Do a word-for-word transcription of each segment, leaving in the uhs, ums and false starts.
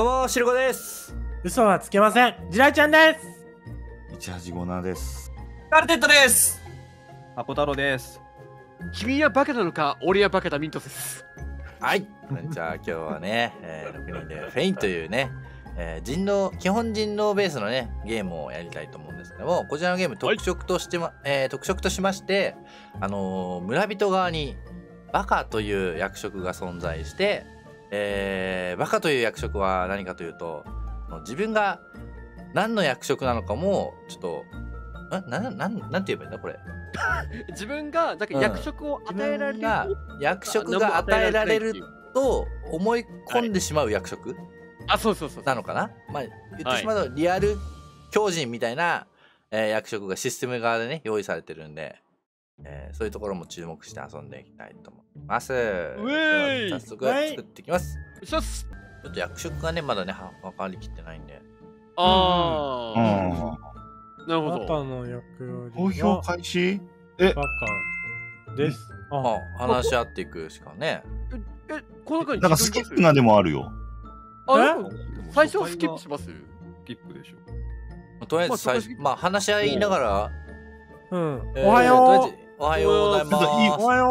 どうもしるこです。嘘はつけません、ジライちゃんです。いちはちごななです。カルテットです。アコ太郎です。君はバカなのか、俺はバカだミントです。はい、じゃあ今日はね、えー、ろくにんでフェインというね、えー、人狼、基本人狼ベースのねゲームをやりたいと思うんですけども、こちらのゲーム特色として、まえー、特色としまして、あのー、村人側にバカという役職が存在して、えー、バカという役職は何かというと、自分が何の役職なのかもちょっとんなななんなんて言えばいいんだこれ。自分がだから役職を与えられる、うん、役職が与えられると思い込んでしまう役職、はい、あそうそうそうなのかな。まあ言ってしまうとリアル狂人みたいな、えー、役職がシステム側でね用意されてるんで、えー、そういうところも注目して遊んでいきたいと思います。早速作っていきます。ちょっと役職がねまだね分かりきってないんで。ああ。うんなるほど。投票開始？え、バカです。あ、話し合っていくしかね。え、え、この中になんかスキップなでもあるよ。あ、最初はスキップします？スキップでしょ。とりあえず最初、まあ話し合いながら。うん。おはよう。おはようございます。おはよ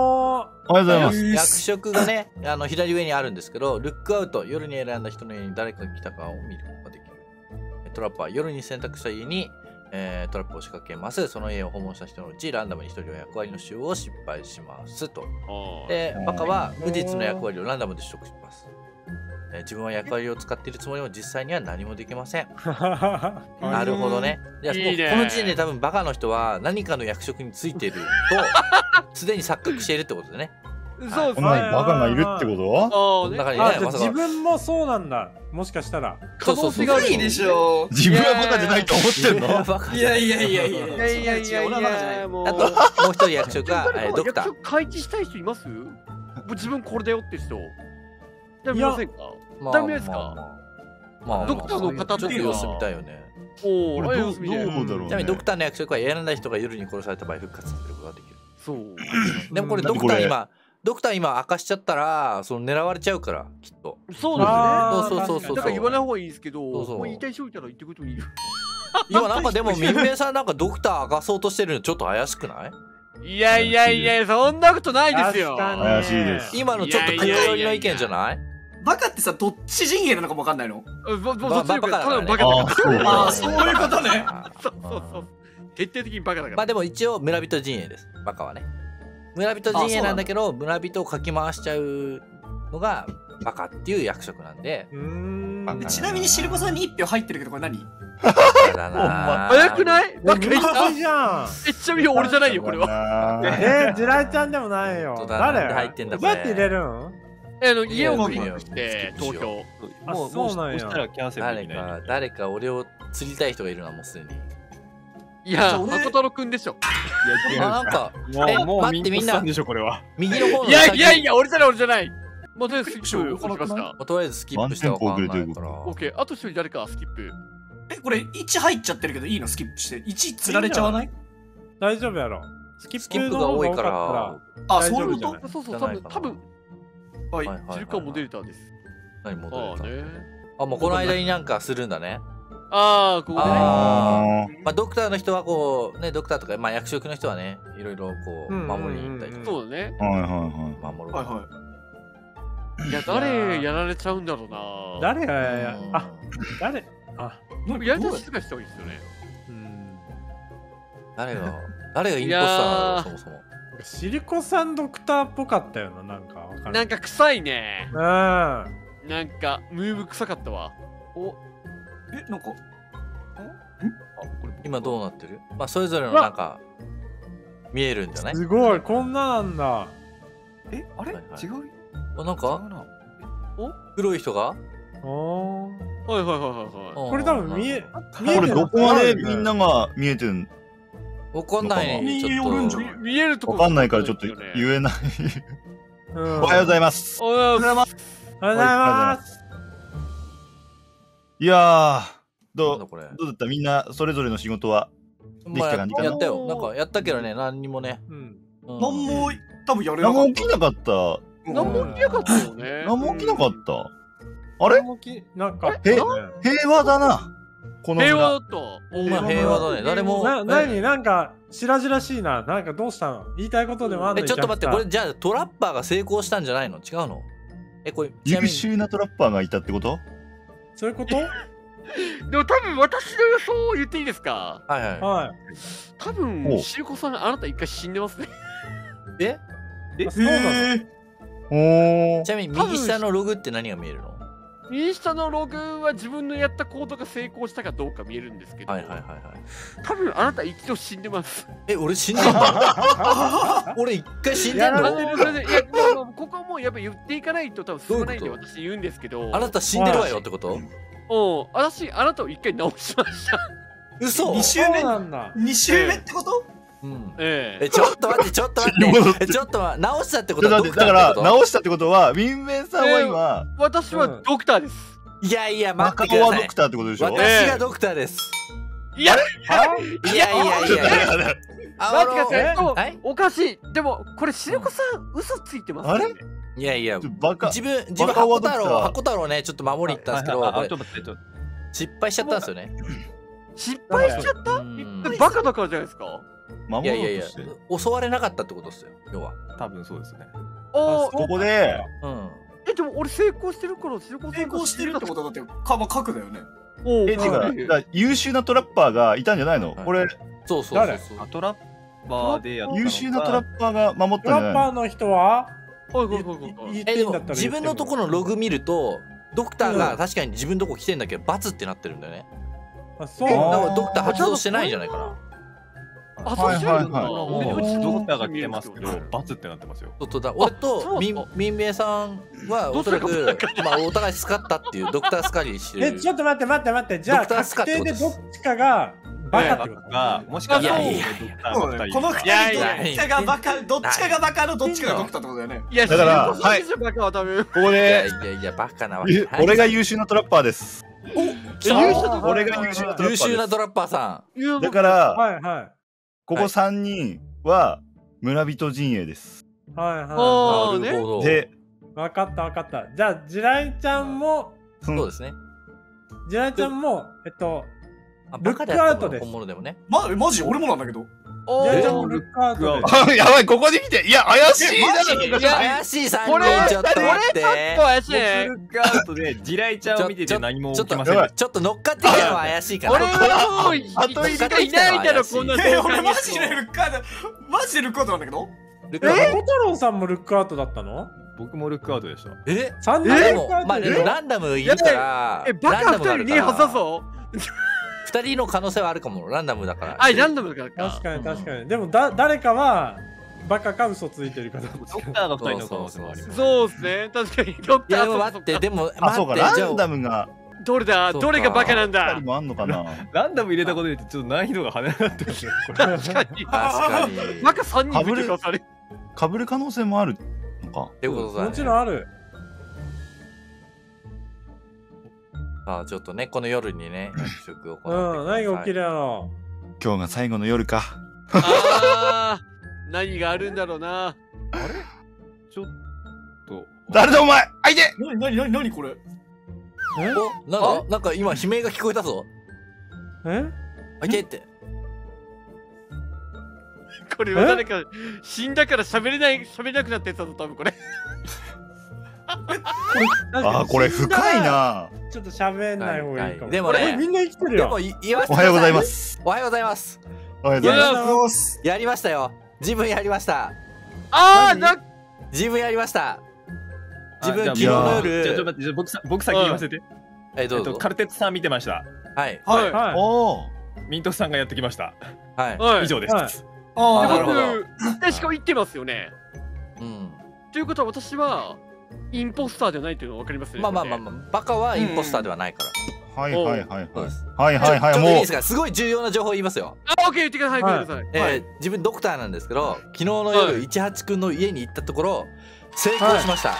う。おはようございます。役職がね、あの左上にあるんですけど、ルックアウト、夜に選んだ人の家に誰かが来たかを見ることができる。トラップは夜に選択した家に。えー、トラップを仕掛けます。その家を訪問した人のうちランダムに一人は役割の使用を失敗しますと。でバカは無実の役割をランダムで取得します。えー、自分は役割を使っているつもりも実際には何もできません。なるほどね。じゃあいいね。この時点で多分バカの人は何かの役職についているとすでに錯覚しているってことでね。そうですね。バカがいるってこと？中にね、自分もそうなんだ。もしかしたら可能性がいいでしょう。自分はバカじゃないと思ってんの？いやいやいやいやいやいやいやいや。あともう一人役職がドクター。役職開示したい人います？自分これだよって人。ダメませんか？ダメですか？まあドクターの方ちょっと様子見たいよね。おお。どう思うだろうね。ちなみにドクターの役職は選んだ人が夜に殺された場合復活することができる。そう。でもこれドクター今。ドクター今明かしちゃったらその狙われちゃうからきっと。そうなんですね。そうそうそうそう。だから言わない方がいいですけど、もう言いたい人いたら言ってくれてもいいよ。今なんかでも民兵さんなんかドクター明かそうとしてるのちょっと怪しくない？いやいやいやそんなことないですよ。怪しいです。今のちょっと偏りの意見じゃない？バカってさどっち陣営なのかもわかんないの？バカだからね。ああそういうことね。そうそうそう。徹底的にバカだから。まあでも一応村人陣営です。バカはね。村人陣営なんだけど村人をかき回しちゃうのがバカっていう役職なんで。ちなみにしるこさんにいっぴょう入ってるけどこれ何？早くない？バカじゃん。えちなみに俺じゃないよこれは。えジライちゃんでもないよ。誰？入ってんだこれ。どうやって入れるん？えの家をクリックして投票。もうそうなんや。誰か誰か俺を釣りたい人がいるなもうすでに。いや、まことたろくんでしょ。いや、なんか、もう、待って、みんな。でしょ、これは。右の方。いや、いや、いや、俺じゃない、俺じゃない。もう、とりあえず、スキップ。とりあえず、スキップして。オッケー、あと一人誰か、スキップ。え、これ、いち入っちゃってるけど、いいの、スキップして、いち釣られちゃわない。大丈夫やろ。スキップが多いから。あ、そういうこと。そうそう、多分、多分。はい、ジルカモデルタです。何、モデルタ。あ、もう、この間になんかするんだね。ああ、ドクターの人はこうね、ドクターとか、まあ、役職の人はね、いろいろこう守りに行ったりとか。そうだね。はいはいはい。守る。はいはい。いや、誰やられちゃうんだろうな。誰がや、あ、誰、あ、なんかやりたい人がした方がいいですよね。うん。誰が、誰がインポスターなのそもそも。しるこさんドクターっぽかったよな、なんかわかんない。なんか臭いね。うん。なんかムーブ臭かったわ。お。え、なんか今どうなってる？まあそれぞれのなんか見えるんじゃない？すごい、こんななんだ。え、あれ違う？あ、なんか黒い人が？ああ、はいはいはいはい。これ多分見え見える。これどこまでみんなが見えてん？わかんないね。ちょっと見えるとこわかんないからちょっと言えない。おはようございます。おはようございます。おはようございます。いやー、どう、どうだった？みんなそれぞれの仕事はできた感じかな？やったよ。なんかやったけどね、何にもね。何も多分やれなかった。何も起きなかった。何も起きなかったよね。何も起きなかった。あれなんか平和だな。この平和だった。お前平和だね。誰も何なんか白々しいな。なんかどうしたの？言いたいことでもあるの？え、ちょっと待って、これじゃあトラッパーが成功したんじゃないの？違うの？え、これ優秀なトラッパーがいたってこと？そういうこと？でも多分私の予想を言っていいですか？はいはいはい。多分しゅうこさんあなた一回死んでますね。え？え？そうなの？おお。ちなみに右下のログって何が見えるの？右下のログは自分のやった行動が成功したかどうか見えるんですけど、はいはいはいはい。多分あなた一度死んでます。え、俺死んでるの？俺一回死んでるの？ここはもうやっぱ言っていかないと多分進まないんで私言うんですけど。あなた死んでるわよってこと？おお、私あなたを一回直しました。嘘。二周目なんだ。二周目ってこと？うん。ええ。ちょっと待ってちょっと待って。ちょっと直したってことはだから直したってことはウィンウェンさんは今私はドクターです。いやいや待ってください。中尾はドクターってことでしょ？私がドクターです。いやいやいやいや。待っておかしい。でもこれしずこさん嘘ついてます。あれ？いやいや、自分、自分、箱太郎、箱太郎ね、ちょっと守りに行ったんですけど、失敗しちゃったんですよね。失敗しちゃったバカだからじゃないですか。いやいやいや、襲われなかったってことですよ、要は。多分そうですね。ああ、ここで。え、でも俺成功してるから、成功してるってことだって、かばかくだよね。え、違う、優秀なトラッパーがいたんじゃないのこれ。そうそうそう。トラッパーでやった。優秀なトラッパーが守ったんじゃないの？トラッパーの人は自分のとこのログ見るとドクターが確かに自分のとこ来てんだけど×ってなってるんだよね。あ、そうなの？ドクター発動してないんじゃないかな。あ、そうしてるんだ。ドクターが来てますけど×ってなってますよ。俺と民兵さんはおそらくお互いスカったっていうドクタースカにしてる。え、ちょっと待って待って待って、じゃあ確定でどっちかがバカってことか、もしかしたらこのふたりがバカ、どっちかがバカのどっちかがドクターってことだよね。いや、だからここで俺が優秀なトラッパーです。俺が優秀なトラッパーです。優秀なトラッパーさんだから、ここさんにんは村人陣営です。はいはい、なるほど。で、分かった分かった。じゃあ地雷ちゃんもそうですね。地雷ちゃんもえっとルックアウトです。マジ俺もなんだけど。やばい、ここで見て。いや、怪しいな。怪しいさんにん。ちょっと待って。怪しい。ルックアウトで地雷ちゃんを見てて何も起きません。ちょっと乗っかってきたのは怪しいから。俺はもう、いないだろ、こんなの。俺マジでルックアウト、マジでルックアウトなんだけど。え、コタロウさんもルックアウトだったの？僕もルックアウトでした。え？でも、まあランダムいるから。え、バカふたりに挟そう。ふたりの可能性はあるかも。ランダムだから。あ、ランダムだから。確かに確かに。でもだ誰かはバカか嘘ついてるか。ドクターのふたりの可能性もあります。そうですね。確かにドクター。いや待ってでも待って。ランダムがどれだ？どれがバカなんだ？ふたりもあんのかな。ランダム入れたことでちょっと難易度が跳ね上がってる。確かに確かに。バカさんにんぶりかされ。かぶる可能性もあるのか。ってことだね。もちろんある。ああ、ちょっとね、この夜にね、役職を行ってください。うん、何が起きるやろ。今日が最後の夜か。ああ、何があるんだろうな。あれ、ちょっと。誰だお前、相手。なになになになにこれ。お、なんか、なんか今悲鳴が聞こえたぞ。え？相手って。これは誰か死んだから喋れない、喋れなくなってたぞ、多分これ。あ、これ深いな。ちょっと喋んない方がいいかも。でもね、みんな生きてるよ。おはようございます。おはようございます。おはようございます。やりましたよ。自分やりました。ああ、な。自分やりました。自分昨日の夜。ちょっと待って、僕さ、僕先言わせて。えっと、カルテットさん見てました。はい。はい。おお。ミントさんがやってきました。はい。以上です。ああ、なるほど。で、しかも言ってますよね。うん。ということは、私は。インポスターじゃないというの分かりますね。まあまあまあまあ、バカはインポスターではないから。はいはいはいはいはいはい。もういいですか。すごい重要な情報言いますよ。あ、オッケー、言ってください。はいはい。え、自分ドクターなんですけど、昨日の夜一八君の家に行ったところ成功しました。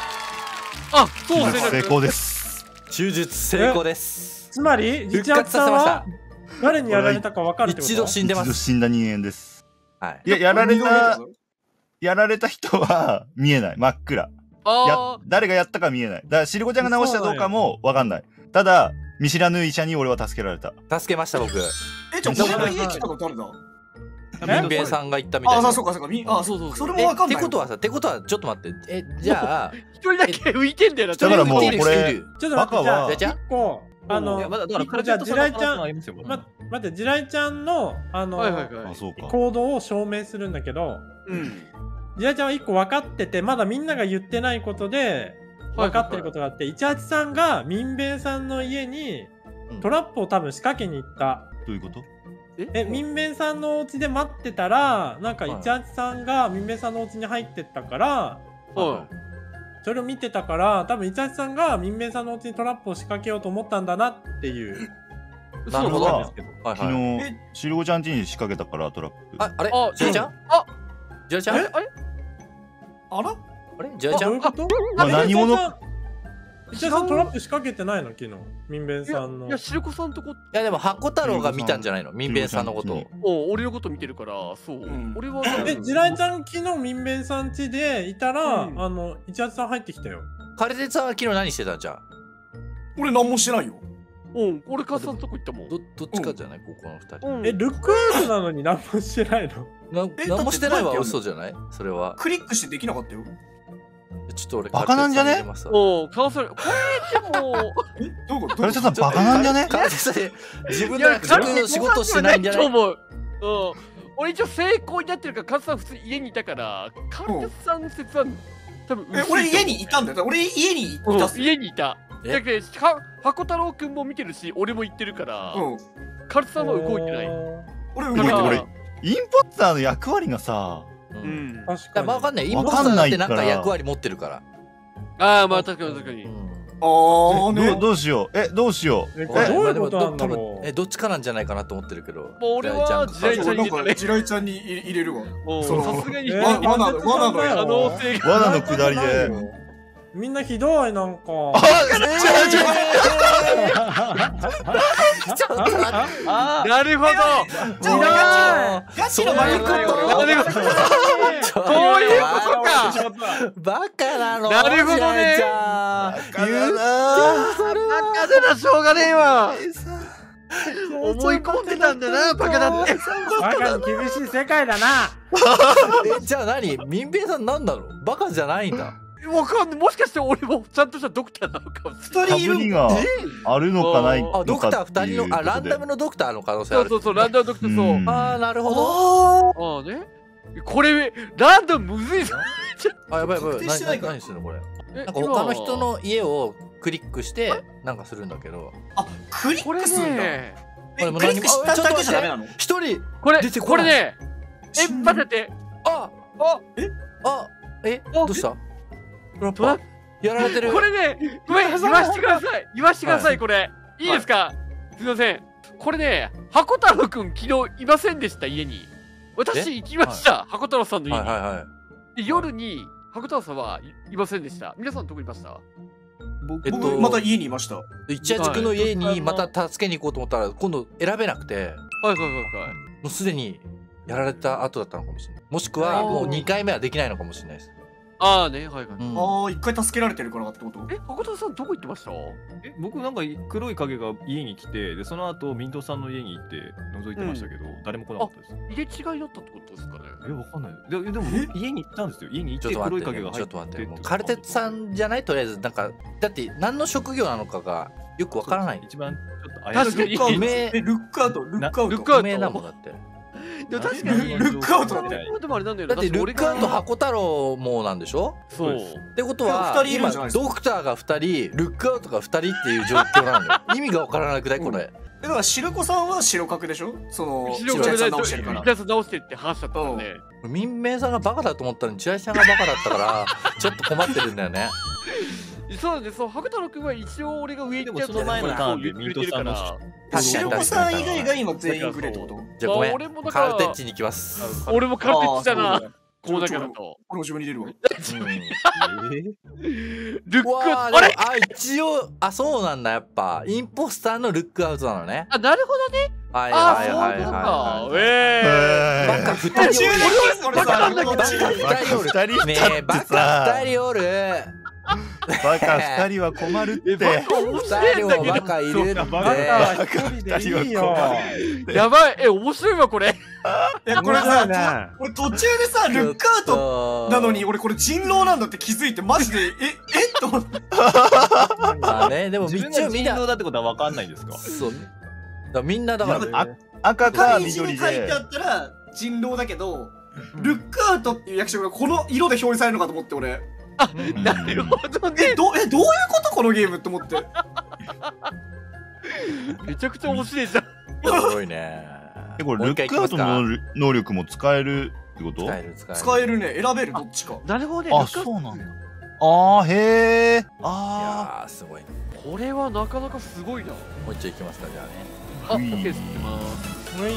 あ、そうです。成功です。中術成功です。つまり一八さんは誰にやられたか分かるってこと。一度死んでます。一度死んだ人間です。はい。いや、やられたやられた人は見えない、真っ暗。誰がやったか見えない。だからしりこちゃんが直したどうかもわかんない。ただ見知らぬ医者に俺は助けられた。助けました僕。え、ちょっと俺の家来たことあるの？民兵さんが言ったみたいな。ああ、そうかそうか。ああ、そうそう。それもわかんない。ってことはさ、ってことはちょっと待って。え、じゃあ一人だけ浮いてんだよな。だからもうこれバカは。じゃあ一個あのじゃあ地雷ちゃん、待って地雷ちゃんのあの行動を証明するんだけど。うん。地雷ちゃんはいっこ分かってて、まだみんなが言ってないことで分かってることがあって、いちはちさんが民兵さんの家にトラップを多分仕掛けに行った、うん、どういうこと？え、民兵さんのお家で待ってたら、なんかいちはちさんが民兵さんのお家に入ってったから、はい、それを見てたから、多分いちはちさんが民兵さんのお家にトラップを仕掛けようと思ったんだなっていう。なるほど。昨日しりこちゃん家に仕掛けたからトラップ。あ、あれ？しりこちゃん？あ、しりこちゃん？あれ？あら？あれ？じゃあちゃん。あ、何者？じゃあトラップ仕掛けてないの昨日。民兵さんの。いや、しりこさんとこ。いやでも箱太郎が見たんじゃないの？民兵さんのことを。お、俺のこと見てるから、そう。俺は。え、地雷ちゃん昨日民兵さん家でいたら、あの一八さん入ってきたよ。カレテさんは昨日何してたんじゃん？俺何もしてないよ。うん、俺母さんとこ行ったもん。どっちかじゃないここの二人。え、ルックアウトなのに何もしてないの？何もしてないは嘘じゃない？それは。クリックしてできなかったよ。ちょっと俺バカなんじゃね？おお、顔それ。これでも。え、どういうこと？カレテさんバカなんじゃね？自分の仕事してないんじゃない？うん。俺一応成功になってるから、カレテさん普通家にいたから、カレテさん説は多分。え、俺家にいたんだよ。俺家にいた。家にいた。だけど箱太郎くんも見てるし、俺も行ってるから、カレテさんは動いてない。俺動いてない。インポッターの役割がさ、うん、確かに分かんない。インポッターってなんか役割持ってるから。ああ、まあ確かに確かに。ああね、どうしよう。え、どうしよう。え、どういうことなんだろう。え、どっちかなんじゃないかなと思ってるけど、俺は地雷ちゃんに地雷ちゃんに入れるわ。さすがに罠の可能性が、罠のくだりでみんなひどい。なんかあっ、なるほど。ガチのマリコット。なるほど。そういうことか。バカなの。なるほどね。言うな。バカだな、しょうがねえわ。思い込んでたんだな、バカだって。バカの厳しい世界だな。じゃあ何？民兵さんなんだろう。バカじゃないんだ。わかんない。もしかして俺もちゃんとしたドクターなのか。ふたりいるがあるのかないのか。ドクターふたりの、あ、ランダムのドクターの可能性ある。そうそうそう、ランダムドクター。そう、ああ、なるほど。ああね、これランダムむずいぞ。あ、やばいやばい。何何するのこれ。なんか他の人の家をクリックしてなんかするんだけど。あ、クリックするんだ。これもクリックしただけじゃダメなの。一人これこれね。え、待って、ああえあえどうした？やられてる。これね、ごめん、言わしてください。言わしてください、これ。いいですか？すいません。これね、箱太郎くん昨日いませんでした、家に。私行きました、箱太郎さんの家に。夜に、箱太郎さんはいませんでした。皆さんどこいました？僕、また家にいました。一夜塾の家にまた助けに行こうと思ったら、今度選べなくて。はいはいはいはい。もうすでにやられた後だったのかもしれない。もしくは、もうにかいめはできないのかもしれないです。ああね、はいはい。ああ、一回助けられてるからってこと？え、箱田さんどこ行ってました？え、僕なんか黒い影が家に来て、でその後民藤さんの家に行って覗いてましたけど、誰も来なかったです。入れ違いだったってことですかね？え、わかんない。ででも家に行ったんですよ。家に行って黒い影が入って。ちょっと待って。カルテッツさんじゃないとりあえずなんか、だって何の職業なのかがよくわからない。一番ちょっと怪しい。確かに不明。え、ルックアウト、ルックアウト。不明なもんだって。ルックアウトだってルックアウト箱太郎もなんでしょ。そうってことは今ドクターがふたりルックアウトがふたりっていう状況なんだよ。意味がわからなくないこれ。だからしりこさんは白角でしょ。その白角で直してるから直してって話だったもんね。民兵さんがバカだと思ったのに地雷さんがバカだったからちょっと困ってるんだよね。そうです。白太郎君は一応俺が上行っちゃったから言ってるから、しりこさん以外が今全員グレーってこと。じゃあごめん、カルテッチに行きます。俺もカルテッチだな。こうだけだと。俺も自分に出るわ。ルックアウト。あれ、あ、一応、あ、そうなんだ、やっぱ。インポスターのルックアウトなのね。あ、なるほどね。はいはいはいはい。ええ。バカ二人おる。バカ二人おる。バカ二人は困るって。二人もバカいるって。バカ一人でいいよ。やばい、え、面白いわこれ。いやこれさ、俺途中でさルックアウトなのに俺これ人狼なんだって気づいてマジでええと思って。まあね、でも自分が人狼だってことは分かんないですか。そう。みんなだから赤か緑で書いてあったら人狼だけど、ルックアウトっていう役職がこの色で表示されるのかと思って俺。あ、なるほどね。え、どういうことこのゲームって思って。めちゃくちゃ面白いじゃん。すごいね。え、これルックアウトの能力も使えるってこと？使えるね。選べるどっちか。なるほどね。あ、そうなんだ。あー、へえ。ああ、すごい。これはなかなかすごいな。もう一丁いきますか、じゃあね。あ、オッケーです。いきます。はい。